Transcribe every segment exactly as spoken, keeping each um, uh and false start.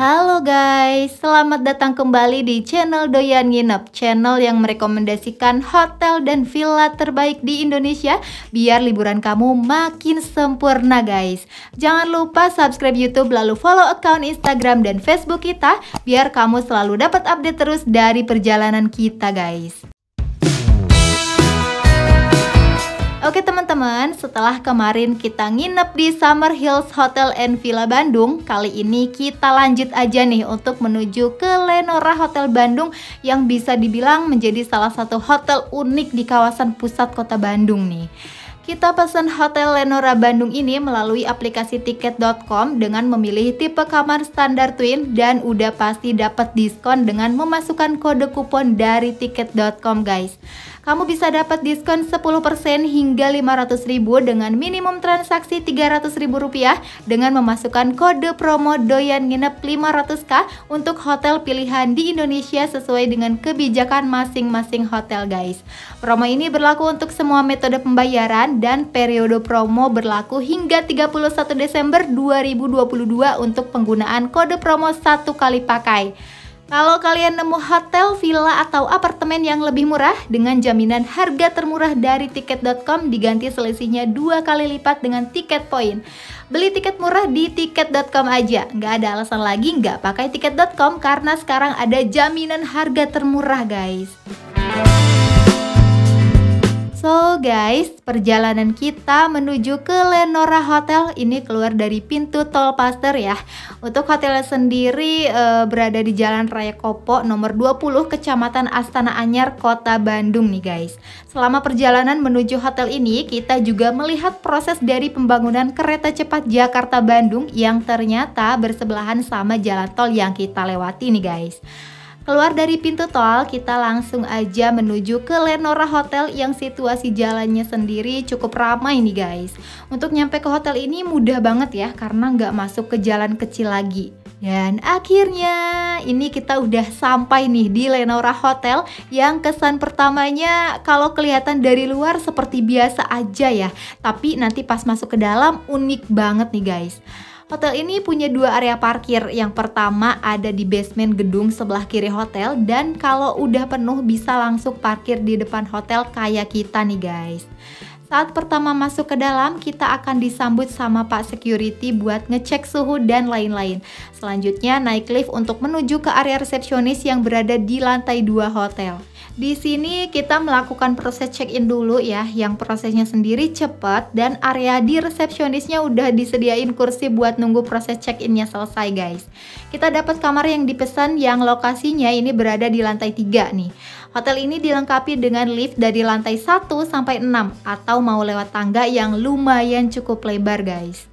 Halo guys, selamat datang kembali di channel Doyan Nginep Channel yang merekomendasikan hotel dan villa terbaik di Indonesia biar liburan kamu makin sempurna guys. Jangan lupa subscribe YouTube lalu follow account Instagram dan Facebook kita biar kamu selalu dapat update terus dari perjalanan kita guys. Oke teman-teman, setelah kemarin kita nginep di Summer Hills Hotel and Villa Bandung, kali ini kita lanjut aja nih untuk menuju ke Lenora Hotel Bandung yang bisa dibilang menjadi salah satu hotel unik di kawasan pusat kota Bandung nih. Kita pesan hotel Lenora Bandung ini melalui aplikasi tiket dot com dengan memilih tipe kamar standar twin dan udah pasti dapat diskon dengan memasukkan kode kupon dari tiket dot com guys. Kamu bisa dapat diskon sepuluh persen hingga lima ratus ribu dengan minimum transaksi tiga ratus ribu rupiah dengan memasukkan kode promo Doyan Nginep lima ratus K untuk hotel pilihan di Indonesia sesuai dengan kebijakan masing-masing hotel guys. Promo ini berlaku untuk semua metode pembayaran dan periode promo berlaku hingga tiga puluh satu Desember dua ribu dua puluh dua untuk penggunaan kode promo satu kali pakai. Kalau kalian nemu hotel, villa, atau apartemen yang lebih murah dengan jaminan harga termurah dari tiket dot com diganti selisihnya dua kali lipat dengan tiket poin. Beli tiket murah di tiket dot com aja, nggak ada alasan lagi nggak pakai tiket dot com karena sekarang ada jaminan harga termurah guys. So guys, perjalanan kita menuju ke Lenora Hotel ini keluar dari pintu tol Pasteur ya. Untuk hotelnya sendiri e, berada di Jalan Raya Kopo nomor dua puluh Kecamatan Astana Anyar, Kota Bandung nih guys. Selama perjalanan menuju hotel ini, kita juga melihat proses dari pembangunan kereta cepat Jakarta Bandung yang ternyata bersebelahan sama jalan tol yang kita lewati nih guys. Keluar dari pintu tol, kita langsung aja menuju ke Lenora Hotel yang situasi jalannya sendiri cukup ramai nih guys. Untuk nyampe ke hotel ini mudah banget ya karena nggak masuk ke jalan kecil lagi. Dan akhirnya ini kita udah sampai nih di Lenora Hotel yang kesan pertamanya kalau kelihatan dari luar seperti biasa aja ya. Tapi nanti pas masuk ke dalam unik banget nih guys. Hotel ini punya dua area parkir, yang pertama ada di basement gedung sebelah kiri hotel dan kalau udah penuh bisa langsung parkir di depan hotel kayak kita nih guys. Saat pertama masuk ke dalam kita akan disambut sama pak security buat ngecek suhu dan lain-lain. Selanjutnya naik lift untuk menuju ke area resepsionis yang berada di lantai dua hotel. Di sini kita melakukan proses check-in dulu ya, yang prosesnya sendiri cepat dan area di resepsionisnya udah disediain kursi buat nunggu proses check-innya selesai guys. Kita dapat kamar yang dipesan yang lokasinya ini berada di lantai tiga nih. Hotel ini dilengkapi dengan lift dari lantai satu sampai enam atau mau lewat tangga yang lumayan cukup lebar guys.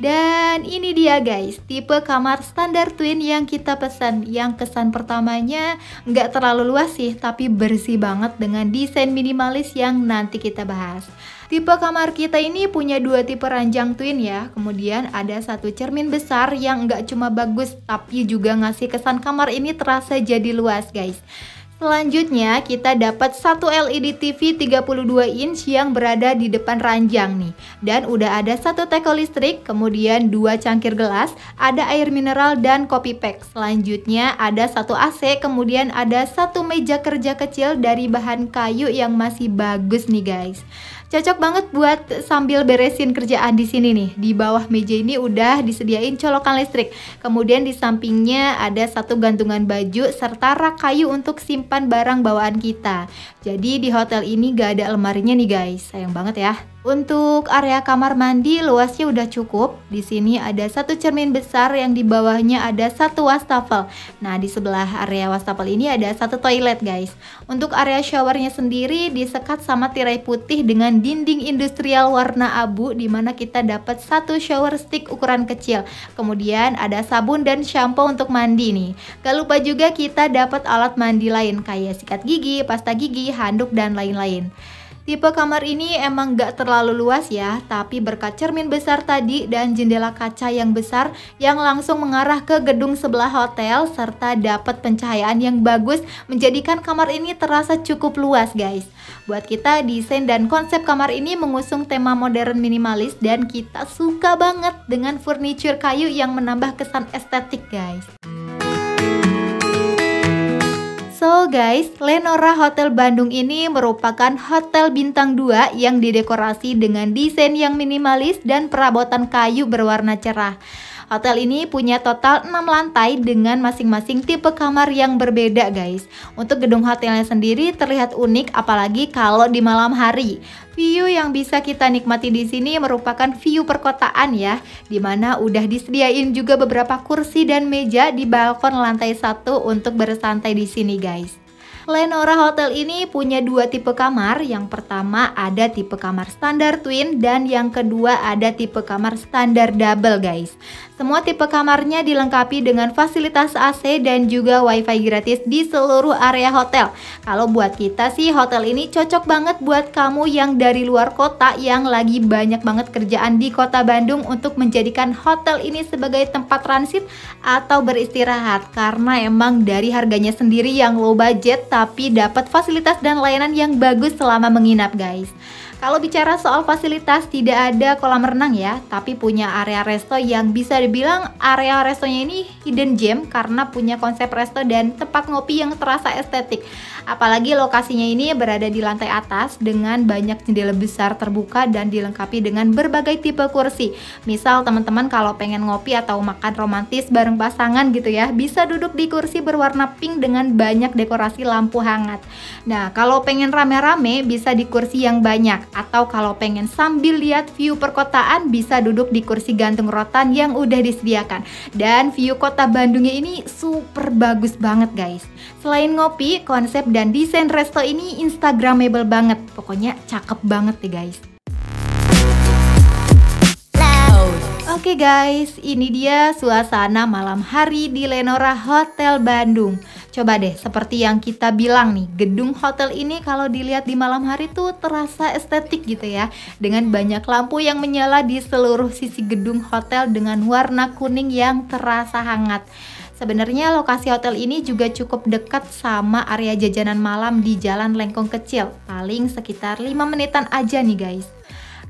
Dan ini dia guys, tipe kamar standar twin yang kita pesan. Yang kesan pertamanya nggak terlalu luas sih, tapi bersih banget dengan desain minimalis yang nanti kita bahas. Tipe kamar kita ini punya dua tipe ranjang twin ya. Kemudian ada satu cermin besar yang nggak cuma bagus, tapi juga ngasih kesan kamar ini terasa jadi luas guys. Selanjutnya kita dapat satu L E D T V tiga puluh dua inch yang berada di depan ranjang nih. Dan udah ada satu teko listrik, kemudian dua cangkir gelas, ada air mineral dan kopi pack. Selanjutnya ada satu A C, kemudian ada satu meja kerja kecil dari bahan kayu yang masih bagus nih guys. Cocok banget buat sambil beresin kerjaan di sini nih. Di bawah meja ini udah disediain colokan listrik. Kemudian di sampingnya ada satu gantungan baju serta rak kayu untuk simpan barang bawaan kita. Jadi di hotel ini gak ada lemarinya nih guys. Sayang banget ya. Untuk area kamar mandi luasnya udah cukup. Di sini ada satu cermin besar yang di bawahnya ada satu wastafel. Nah, di sebelah area wastafel ini ada satu toilet, guys. Untuk area showernya sendiri disekat sama tirai putih dengan dinding industrial warna abu, di mana kita dapat satu shower stick ukuran kecil. Kemudian ada sabun dan shampoo untuk mandi nih. Gak lupa juga kita dapat alat mandi lain kayak sikat gigi, pasta gigi, handuk dan lain-lain. Tipe kamar ini emang gak terlalu luas ya, tapi berkat cermin besar tadi dan jendela kaca yang besar yang langsung mengarah ke gedung sebelah hotel serta dapat pencahayaan yang bagus menjadikan kamar ini terasa cukup luas guys. Buat kita, desain dan konsep kamar ini mengusung tema modern minimalis dan kita suka banget dengan furniture kayu yang menambah kesan estetik guys. So guys, Lenora Hotel Bandung ini merupakan hotel bintang dua yang didekorasi dengan desain yang minimalis dan perabotan kayu berwarna cerah. Hotel ini punya total enam lantai dengan masing-masing tipe kamar yang berbeda guys. Untuk gedung hotelnya sendiri terlihat unik apalagi kalau di malam hari. View yang bisa kita nikmati di sini merupakan view perkotaan ya, dimana udah disediain juga beberapa kursi dan meja di balkon lantai satu untuk bersantai di sini guys. Lenora Hotel ini punya dua tipe kamar. Yang pertama ada tipe kamar standar twin dan yang kedua ada tipe kamar standar double guys. Semua tipe kamarnya dilengkapi dengan fasilitas A C dan juga wifi gratis di seluruh area hotel. Kalau buat kita sih hotel ini cocok banget buat kamu yang dari luar kota yang lagi banyak banget kerjaan di kota Bandung untuk menjadikan hotel ini sebagai tempat transit atau beristirahat, karena emang dari harganya sendiri yang low budget tapi dapat fasilitas dan layanan yang bagus selama menginap guys. Kalau bicara soal fasilitas, tidak ada kolam renang ya, tapi punya area resto yang bisa dibilang area restonya ini hidden gem karena punya konsep resto dan tempat ngopi yang terasa estetik. Apalagi lokasinya ini berada di lantai atas dengan banyak jendela besar terbuka dan dilengkapi dengan berbagai tipe kursi. Misal teman-teman kalau pengen ngopi atau makan romantis bareng pasangan gitu ya, bisa duduk di kursi berwarna pink dengan banyak dekorasi lampu hangat. Nah, kalau pengen rame-rame bisa di kursi yang banyak. Atau kalau pengen sambil lihat view perkotaan bisa duduk di kursi gantung rotan yang udah disediakan. Dan view kota Bandungnya ini super bagus banget guys. Selain ngopi, konsep dan desain resto ini instagramable banget. Pokoknya cakep banget deh guys. Oke guys, ini dia suasana malam hari di Lenora Hotel Bandung. Coba deh, seperti yang kita bilang nih, gedung hotel ini kalau dilihat di malam hari tuh terasa estetik gitu ya. Dengan banyak lampu yang menyala di seluruh sisi gedung hotel dengan warna kuning yang terasa hangat. Sebenarnya lokasi hotel ini juga cukup dekat sama area jajanan malam di Jalan Lengkong Kecil. Paling sekitar lima menitan aja nih guys.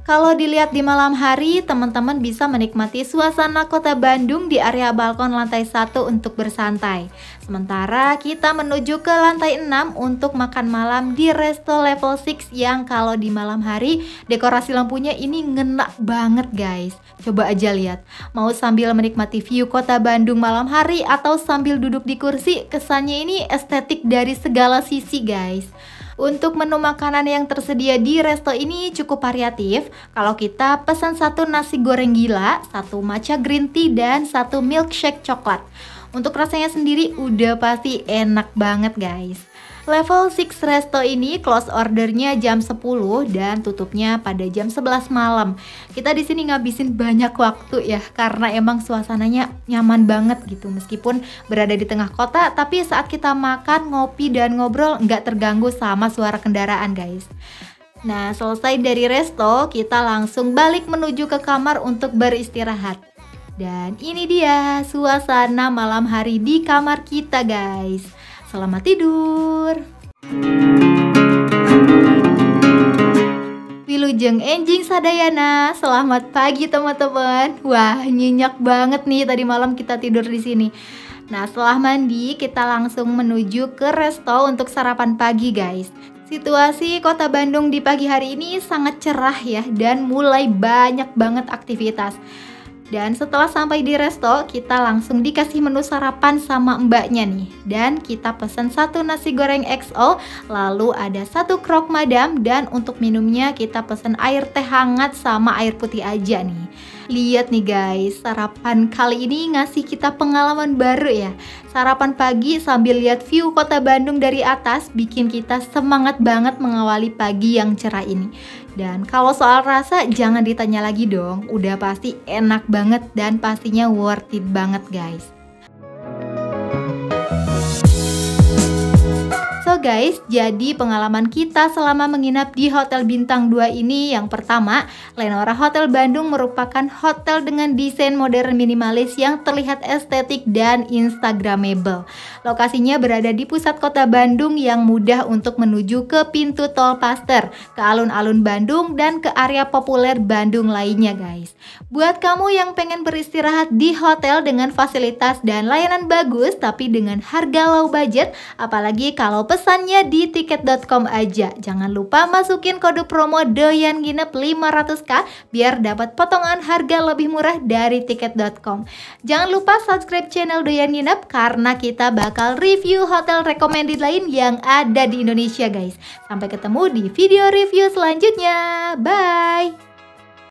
Kalau dilihat di malam hari, teman-teman bisa menikmati suasana kota Bandung di area balkon lantai satu untuk bersantai. Sementara kita menuju ke lantai enam untuk makan malam di Resto Level enam yang kalau di malam hari dekorasi lampunya ini ngena banget guys. Coba aja lihat, mau sambil menikmati view kota Bandung malam hari atau sambil duduk di kursi, kesannya ini estetik dari segala sisi guys. Untuk menu makanan yang tersedia di resto ini cukup variatif. Kalau kita pesan satu nasi goreng gila, satu matcha green tea, dan satu milkshake coklat. Untuk rasanya sendiri udah pasti enak banget guys. Level enam resto ini close ordernya jam sepuluh dan tutupnya pada jam sebelas malam. Kita di sini ngabisin banyak waktu ya karena emang suasananya nyaman banget gitu. Meskipun berada di tengah kota, tapi saat kita makan, ngopi dan ngobrol nggak terganggu sama suara kendaraan guys. Nah, selesai dari resto, kita langsung balik menuju ke kamar untuk beristirahat. Dan ini dia suasana malam hari di kamar kita guys. Selamat tidur. Wilujeng enjing sadayana. Selamat pagi teman-teman. Wah, nyenyak banget nih tadi malam kita tidur di sini. Nah, setelah mandi kita langsung menuju ke resto untuk sarapan pagi, guys. Situasi kota Bandung di pagi hari ini sangat cerah ya dan mulai banyak banget aktivitas. Dan setelah sampai di resto, kita langsung dikasih menu sarapan sama mbaknya nih. Dan kita pesan satu nasi goreng X O, lalu ada satu krok madam. Dan untuk minumnya kita pesan air teh hangat sama air putih aja nih. Lihat nih guys, sarapan kali ini ngasih kita pengalaman baru ya. Sarapan pagi sambil lihat view kota Bandung dari atas bikin kita semangat banget mengawali pagi yang cerah ini. Dan kalau soal rasa jangan ditanya lagi dong, udah pasti enak banget dan pastinya worth it banget guys. guys, jadi pengalaman kita selama menginap di Hotel Bintang dua ini, yang pertama, Lenora Hotel Bandung merupakan hotel dengan desain modern minimalis yang terlihat estetik dan instagramable. Lokasinya berada di pusat kota Bandung yang mudah untuk menuju ke pintu tol Pasteur, ke alun-alun Bandung, dan ke area populer Bandung lainnya guys. Buat kamu yang pengen beristirahat di hotel dengan fasilitas dan layanan bagus tapi dengan harga low budget, apalagi kalau pesannya di tiket dot com aja. Jangan lupa masukin kode promo Doyan Nginep lima ratus K biar dapat potongan harga lebih murah dari tiket dot com. Jangan lupa subscribe channel Doyan Nginep karena kita bakal review hotel recommended lain yang ada di Indonesia guys. Sampai ketemu di video review selanjutnya. Bye!